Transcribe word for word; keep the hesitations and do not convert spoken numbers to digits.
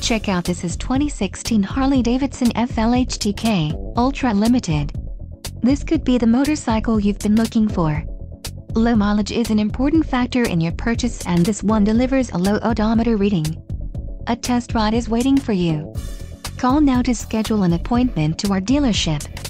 Check out this is twenty sixteen Harley-Davidson F L H T K Ultra Limited. This could be the motorcycle you've been looking for. Low mileage is an important factor in your purchase, and this one delivers a low odometer reading. A test ride is waiting for you. Call now to schedule an appointment to our dealership.